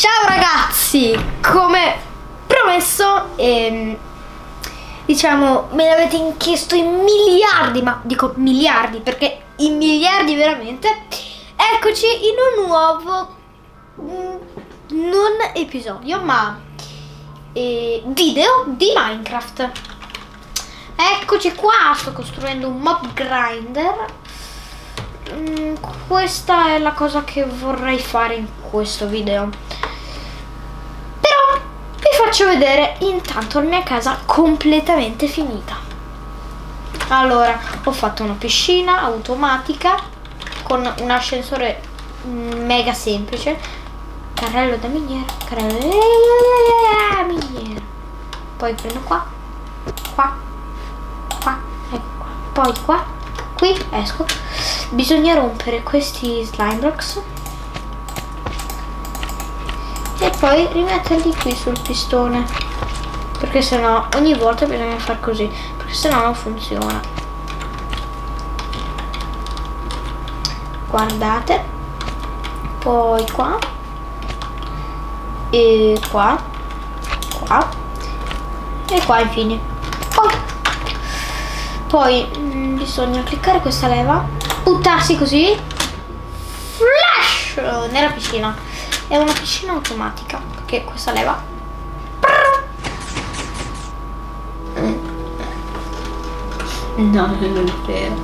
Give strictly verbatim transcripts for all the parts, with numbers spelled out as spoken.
Ciao ragazzi, come promesso, ehm, diciamo, me l'avete chiesto in miliardi, ma dico miliardi perché in miliardi veramente. Eccoci in un nuovo, mh, non episodio, ma eh, video di Minecraft. Eccoci qua, sto costruendo un mob grinder. Mm, questa è la cosa che vorrei fare in questo video, però vi faccio vedere intanto la mia casa completamente finita. Allora, ho fatto una piscina automatica con un ascensore mega semplice, carrello da miniera, carrello da miniera, poi prendo qua, qua, qua, ecco qua, poi qua, qui, esco. Bisogna rompere questi slime blocks e poi rimetterli qui sul pistone, perché sennò ogni volta bisogna far così, perché sennò non funziona. Guardate, poi qua e qua, qua e qua, infine poi, poi mh, bisogna cliccare questa leva, buttarsi così, flash, nella piscina. È una piscina automatica perché questa leva no, non è vero.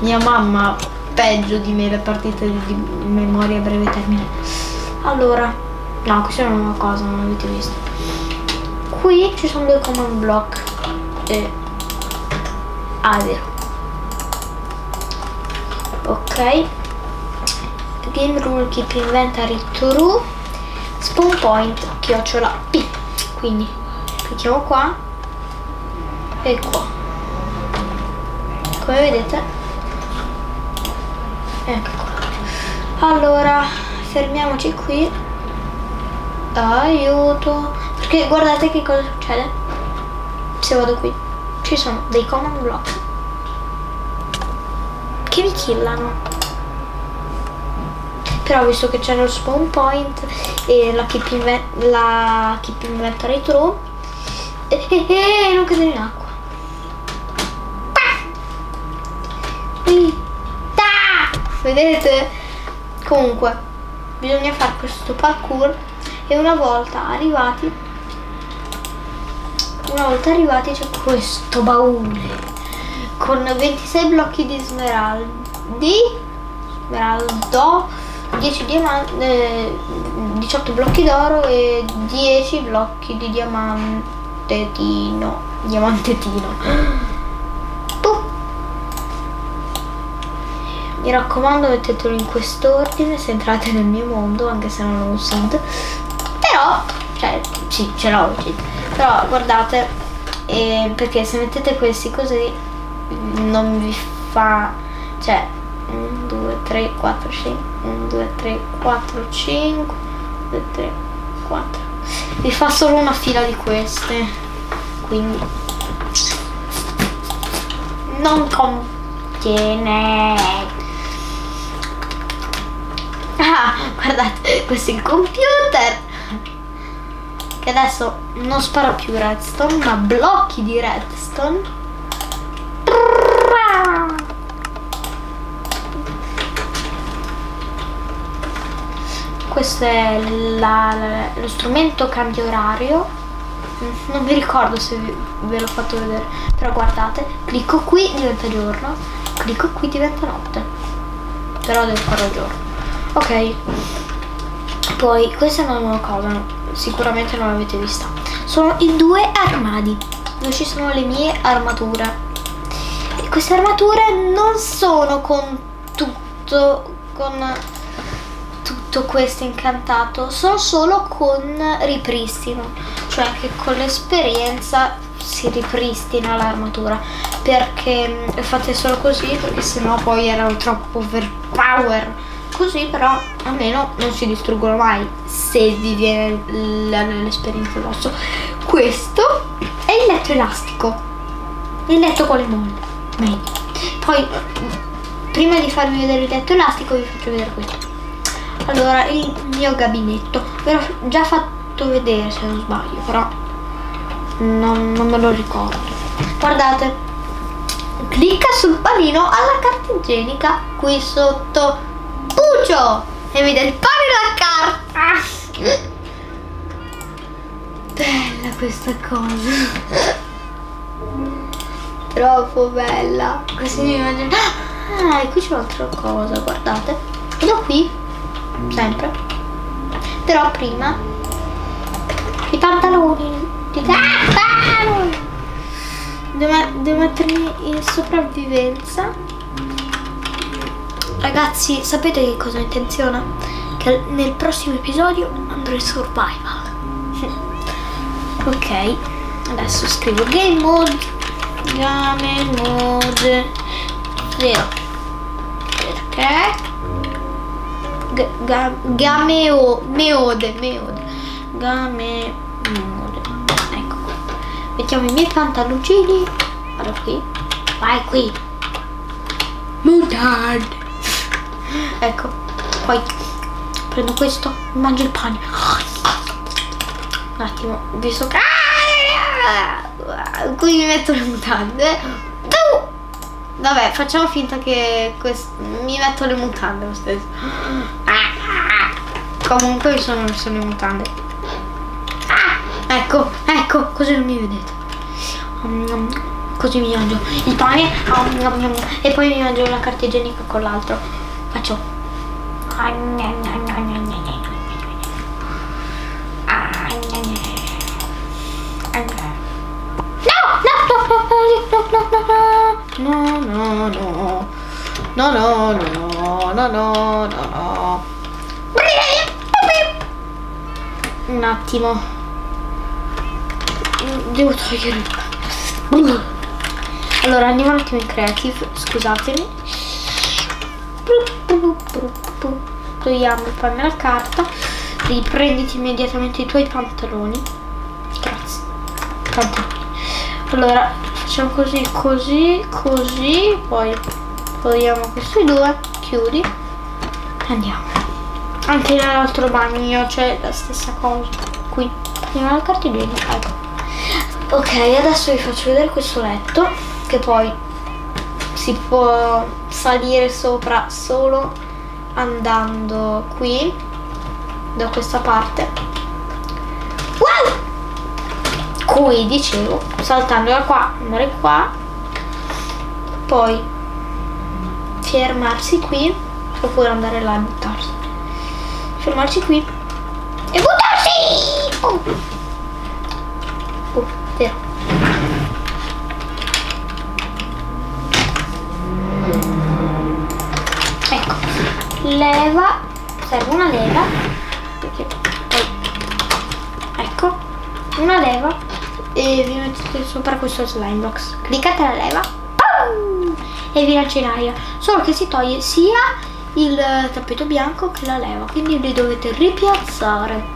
Mia mamma peggio di me la partita di memoria a breve termine. Allora, no, questa è una nuova cosa, non l'avete visto. Qui ci sono due command block e ah, è vero. Ok, game rule keep inventory true, spawn point chiocciola p, quindi clicchiamo qua e qua, come vedete, ecco qua. Allora fermiamoci qui, aiuto, perché guardate che cosa succede se vado qui, ci sono dei command block che mi killano, però visto che c'è lo spawn point e la keep, inven la keep inventory true, eh, eh, eh, non cadere in acqua. Ah! Vedete? Comunque bisogna fare questo parkour e una volta arrivati una volta arrivati c'è questo baule con ventisei blocchi di smeraldi, smeraldo, dieci diamanti, eh, diciotto blocchi d'oro e dieci blocchi di diamantetino, diamantetino. Puh. Mi raccomando, mettetelo in quest'ordine se entrate nel mio mondo, anche se non ho un seed, però, cioè, sì, ce l'ho un seed, però guardate, eh, perché se mettete questi così non vi fa, cioè uno due tre quattro cinque uno due tre quattro cinque due tre quattro, vi fa solo una fila di queste, quindi non conviene. Ah, guardate, questo è il computer che adesso non spara più redstone ma blocchi di redstone. Questo è la, la, lo strumento cambio orario, non vi ricordo se vi, ve l'ho fatto vedere, però guardate, clicco qui diventa giorno, clicco qui diventa notte, però devo farlo giorno. Ok, poi questa è una nuova cosa, sicuramente non l'avete vista, sono i due armadi dove ci sono le mie armature. E queste armature non sono con tutto, con tutto questo incantato, sono solo con ripristino, cioè che con l'esperienza si ripristina l'armatura, perché fate solo così, perché sennò poi erano troppo overpower, così però almeno non si distruggono mai se vi viene l'esperienza addosso. Questo è il letto elastico, il letto con le molle. Meglio. Poi prima di farvi vedere il letto elastico vi faccio vedere questo. Allora, il mio gabinetto ve l'ho già fatto vedere, se non sbaglio, però non, non me lo ricordo. Guardate, clicca sul panino alla carta igienica qui sotto Puccio e vede il panino alla carta. Bella questa cosa, troppo bella. Così mi immagino. Ah, e qui c'è un'altra cosa, guardate, vado qui sempre, però prima i pantaloni. Ah, pantaloni. Devo, devo mettermi in sopravvivenza, ragazzi. Sapete che cosa ho intenzione? Che nel prossimo episodio andrò in survival. Ok, adesso scrivo game mode, game mode zero, perché game mode, meode, game mode. Ecco qua, mettiamo i miei pantaloncini. Vado qui, vai qui, mutard. Ecco, poi prendo questo, mangio il pane. Un attimo, visto che ah, qui mi metto le mutande. Uh! Vabbè, facciamo finta che mi metto le mutande lo stesso. Ah! Comunque mi sono messo le mutande. Ah! Ecco, ecco, così non mi vedete. Um, um, così mi mangio il pane um, um, um, e poi mi mangio la carta igienica con l'altro. Faccio. No, no, no, no, no, no, no, no, no. Un attimo, devo togliere. Allora andiamo un attimo in creative, scusatemi. Togliamo il panno alla carta. Riprenditi immediatamente i tuoi pantaloni. Grazie. Pantaloni. Allora facciamo così, così, così, poi togliamo questi due, chiudi, andiamo. Anche nell'altro bagno c'è la stessa cosa, qui, andiamo alla carta igienica, ecco. Ok, adesso vi faccio vedere questo letto, che poi si può salire sopra solo andando qui, da questa parte. Wow! Qui dicevo, saltando da qua, andare qua, poi fermarsi qui, oppure andare là e buttarsi, fermarsi qui e buttarsi! Oh, oh vero. Ecco, leva, serve una leva, perché poi, ecco, una leva. E vi mettete sopra questo slime box, cliccate la leva, boom, e vi lancio in aria, solo che si toglie sia il tappeto bianco che la leva, quindi li dovete ripiazzare,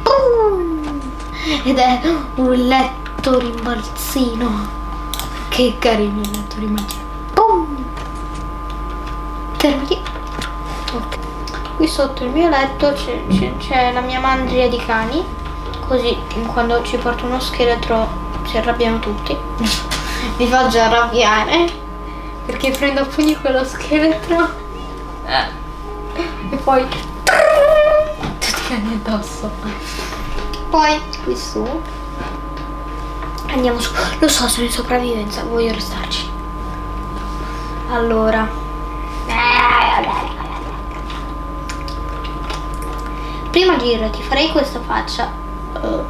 boom. Ed è un letto rimbalzino, che carino il letto rimbalzino, boom. Fermati. Ok, qui sotto il mio letto c'è la mia mandria di cani, così quando ci porta uno scheletro si arrabbiano tutti. Vi faccio arrabbiare perché prendo a pugni quello scheletro e poi tutti i cani addosso. Poi qui su andiamo su, lo so, sono in sopravvivenza, voglio restarci. Allora prima giro ti farei questa faccia. Uh,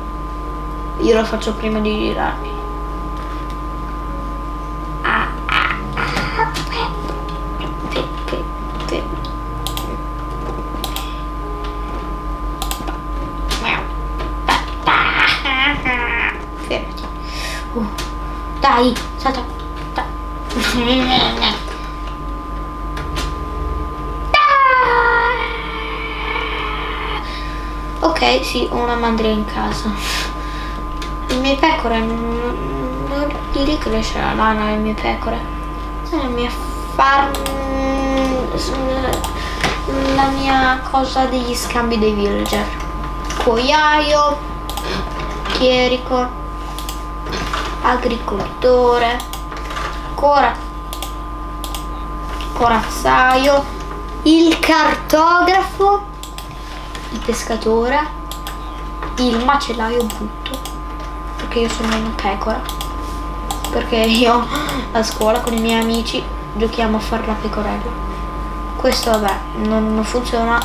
io lo faccio prima di girarmi. Ah, ah, ah, pe, pe, pe. Fermati. Uh, dai, salta. Da. Ok, sì, ho una mandria in casa. Le mie pecore non, non direi che cresce la lana, le mie pecore. La mia farm. la mia cosa degli scambi dei villager. Cuoiaio, chierico, agricoltore, cora, corazzaio, il cartografo, il pescatore, il macellaio brutto, perché io sono una pecora, perché io a scuola con i miei amici giochiamo a fare la pecorella. Questo vabbè, non, non funziona,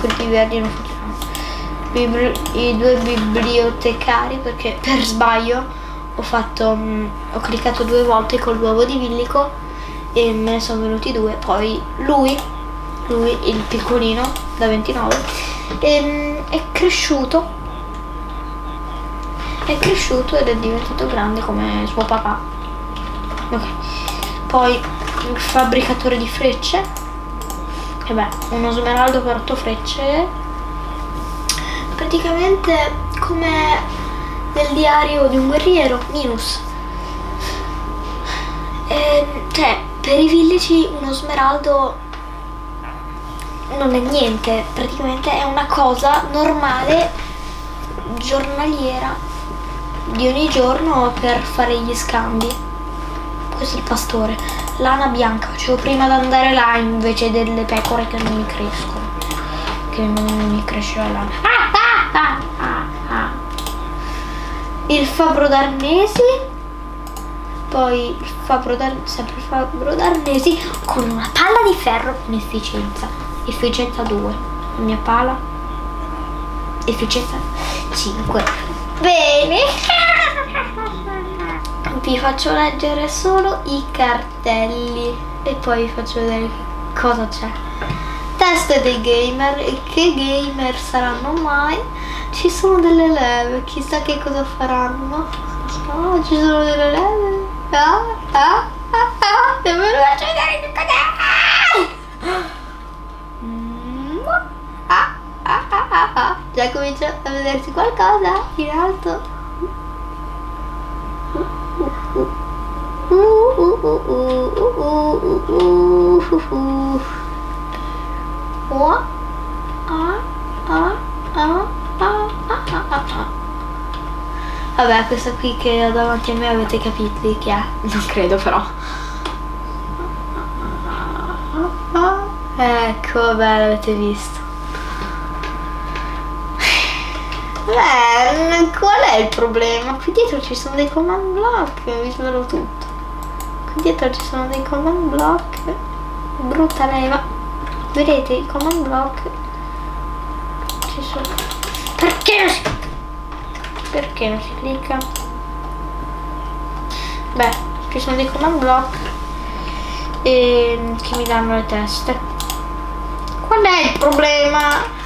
quelli verdi non funzionano. Bibli, I due bibliotecari, perché per sbaglio ho fatto mh, ho cliccato due volte col l'uovo di Villico e me ne sono venuti due. Poi lui, lui il piccolino da ventinove, e, mh, è cresciuto, è cresciuto ed è diventato grande come suo papà. Ok. Poi il fabbricatore di frecce. E beh, uno smeraldo per otto frecce, praticamente come nel diario di un guerriero, Minus. E, cioè, per i villager uno smeraldo non è niente, praticamente è una cosa normale, giornaliera, di ogni giorno per fare gli scambi. Questo è il pastore. Lana bianca, cioè prima di andare là invece delle pecore che non mi crescono, che non mi cresce la lana. Ah, ah, ah, ah, ah. Il fabbro d'arnesi, poi il fabbro d'arnesi, sempre il fabbro d'arnesi con una palla di ferro in efficienza, efficienza due, la mia pala, efficienza cinque. Bene. Vi faccio leggere solo i cartelli e poi vi faccio vedere cosa c'è. Test dei gamer, e che gamer saranno mai? Ci sono delle leve, chissà che cosa faranno. No, ci sono delle leve. Ah, ah, ah, ah. Devo vedere che cos'è. Ah, ah, ah, ah, ah. Già comincia a vedersi qualcosa in alto. Uh, uh, uh, uh, uh, uh, uh, uh. Oh, ah, ah, ah, ah, ah, ah. Vabbè, questa qui che ho davanti a me avete capito di chi è? Non credo però. Ecco, vabbè, l'avete visto. Beh, qual è il problema? Qui dietro ci sono dei command block, vi svelo tutto. Dietro ci sono dei command block, brutta leva, vedete i command block ci sono. Perché non si, perché non si clicca? Beh, ci sono dei command block e... che mi danno le teste. Qual è il problema?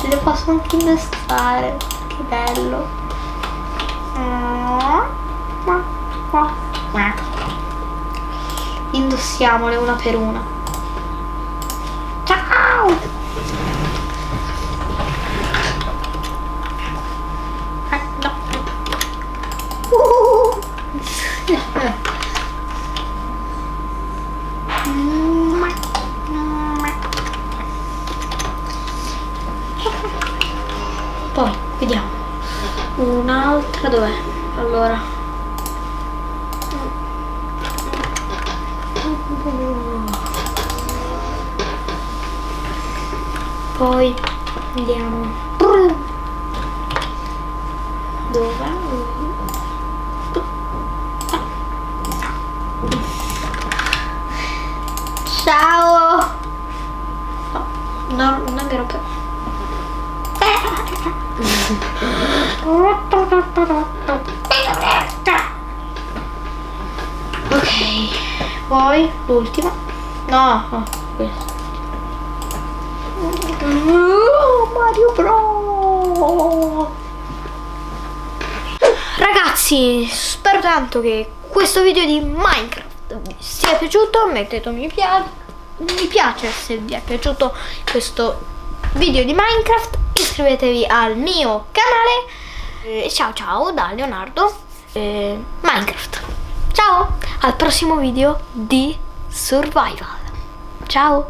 Le posso anche indossare, che bello. Indossiamole una per una. Ciao! Ah, no. uh. Poi vediamo un'altra, dov'è? Allora poi vediamo dov'è? Ciao! No, no, non mi rompe. Ok, poi l'ultima. No, no, questa. Uh, Mario Bros. Ragazzi, spero tanto che questo video di Minecraft vi sia piaciuto. Mettete un mi piace, mi piace se vi è piaciuto questo video di Minecraft. Iscrivetevi al mio canale e ciao ciao da Leonardo. eh, Minecraft. Ciao, al prossimo video di Survival. Ciao.